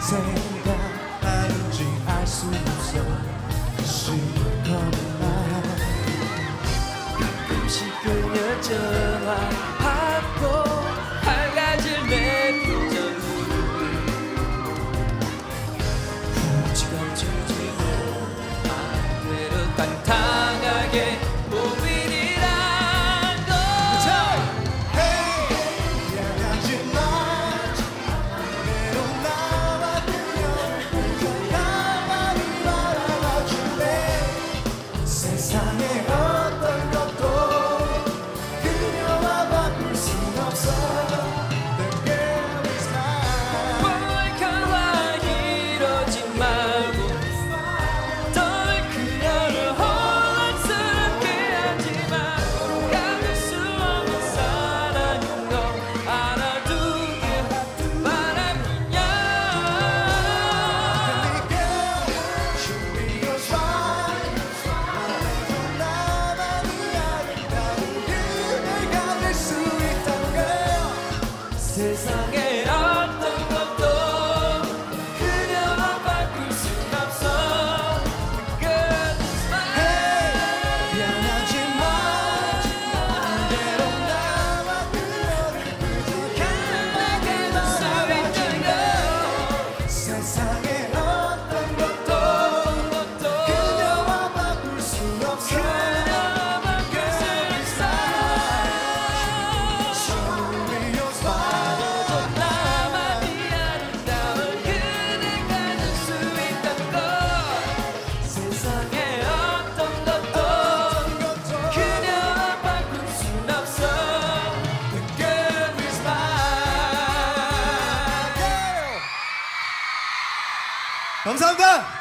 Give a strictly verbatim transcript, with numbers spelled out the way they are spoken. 생각하는지 알 수 없어. 시커먼 가끔씩 그녀 전화하고 밝아질 내 표정이 후지가 주지도 안대로 당당하게 고민이라도 미안하지 마. 세상에 어떤 것도 그녀와 바꿀 순 없어. The girl is mine. 뭘까봐 이러지 말고 덜 그녀를 혼란스럽게 하지마. 가질 수 없는 사랑인 걸 알아두길 바랍니다. The girl should be your swan. 세상에 어떤 것도 그녀와 바꿀 순 없어. Goodbye. 미안하지 마. 안대로 나와 그녀를 부족하게 널 사랑해. 세상에 어떤 것도 그녀와 바꿀 순 없어. 감사합니다.